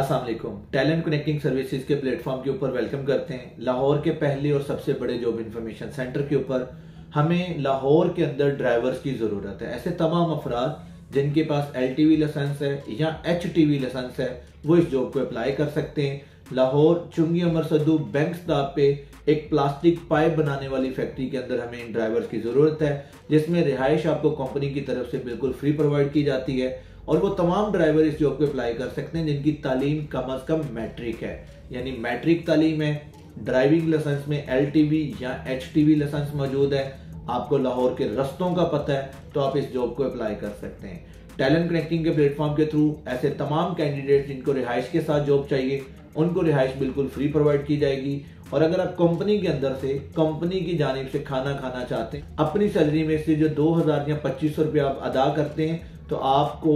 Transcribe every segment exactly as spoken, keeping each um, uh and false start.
अस्सलाम वालेकुम। Talent connecting services के प्लेटफॉर्म के ऊपर वेलकम करते हैं। लाहौर के पहले और सबसे बड़े जॉब इंफॉर्मेशन सेंटर के ऊपर हमें लाहौर के अंदर ड्राइवर्स की ज़रूरत है। ऐसे तमाम अफराद जिनके पास एल टी वी लाइसेंस है या एच टी वी लाइसेंस है वो इस जॉब को अप्लाई कर सकते हैं। लाहौर चुंगी अमर सदू बैंक स्टाफ पे एक प्लास्टिक पाइप बनाने वाली फैक्ट्री के अंदर हमें इन ड्राइवर्स की ज़रूरत है, जिसमें रिहाइश आपको कंपनी की तरफ से बिल्कुल फ्री प्रोवाइड की जाती है। और वो तमाम ड्राइवर इस जॉब को अप्लाई कर सकते हैं जिनकी तालीम कम अज़ कम मैट्रिक है, यानी मैट्रिक तालीम है, ड्राइविंग लाइसेंस में एल टी वी या एच टी वी लाइसेंस मौजूद है, आपको लाहौर के रस्तों का पता है, तो आप इस जॉब को अप्लाई कर सकते हैं। टैलेंट कनेक्टिंग के प्लेटफॉर्म के थ्रू ऐसे तमाम कैंडिडेट जिनको रिहाइश के साथ जॉब चाहिए उनको रिहाइश बिल्कुल फ्री प्रोवाइड की जाएगी। और अगर आप कंपनी के अंदर से कंपनी की जानिब से खाना खाना चाहते हैं, अपनी सैलरी में से जो दो हज़ार या पच्चीस सौ रुपये आप अदा करते हैं, तो आपको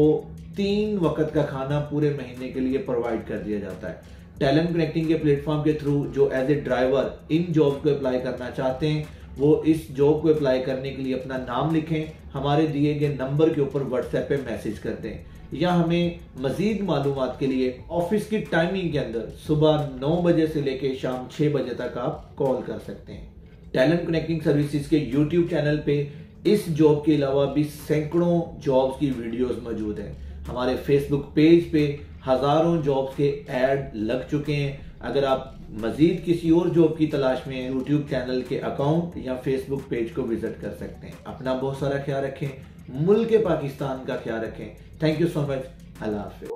तीन वक्त का खाना पूरे महीने के लिए प्रोवाइड कर दिया जाता है। टैलेंट कनेक्टिंग के प्लेटफॉर्म के थ्रू जो as a driver in job को अप्लाई करना चाहते हैं वो इस जॉब को अप्लाई करने के लिए अपना नाम लिखें, हमारे दिए गए नंबर के ऊपर व्हाट्सएप पे मैसेज कर दें, या हमें मज़ीद मालूमात के लिए ऑफिस की टाइमिंग के अंदर सुबह नौ बजे से लेकर शाम छः बजे तक आप कॉल कर सकते हैं। टैलेंट कनेक्टिंग सर्विसेज के यूट्यूब चैनल पे इस जॉब के अलावा भी सैकड़ों जॉब्स की वीडियोस मौजूद हैं। हमारे फेसबुक पेज पे हज़ारों जॉब्स के ऐड लग चुके हैं। अगर आप मज़ीद किसी और जॉब की तलाश में हैं, यूट्यूब चैनल के अकाउंट या फेसबुक पेज को विज़िट कर सकते हैं। अपना बहुत सारा ख्याल रखें, मुल्क के पाकिस्तान का ख्याल रखें। Thank you so much. अल्लाह हाफ़िज़।